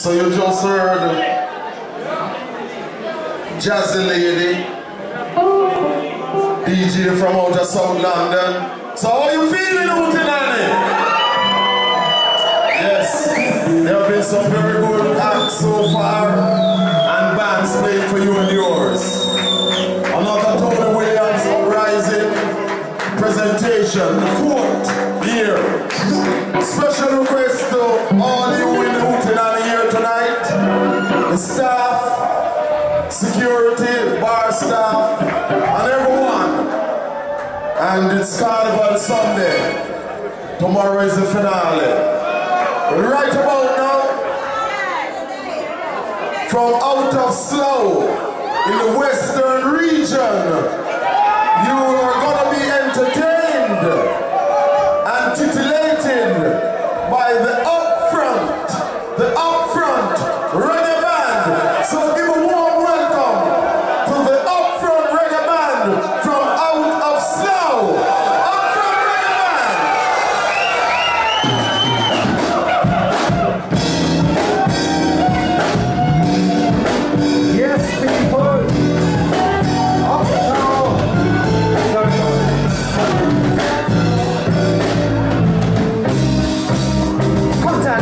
So you just heard Jazzy Lady, DJ from out of South London. So how you feeling out tonight? Yes, there have been some very good acts so far and bands played for you and yours. Another Tony Williams Rising presentation, the 4th year. Special request to all you in the hooting on here tonight, the staff, security, bar staff, and everyone. And it's Carnival Sunday. Tomorrow is the finale. Right about now, from out of Slough, in the western region, you are going to be entertained and titillated by the upfront reggae band. So give a warm welcome to the Upfront Reggae Band from out of Slough. Upfront Reggae Band. Yes, people.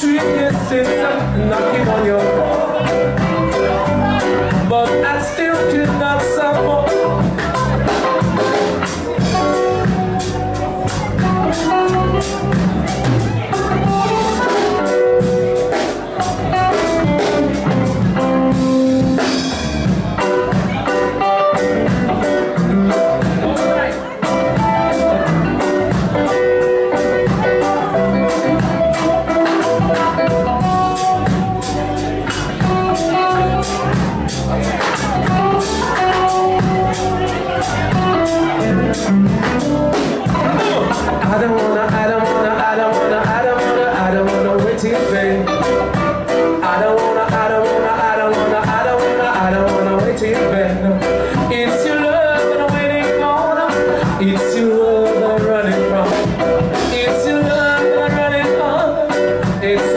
treat you since I'm knocking on your door. But I still did not suffer. It's your love that I'm running from. It's your love that I'm running from. It's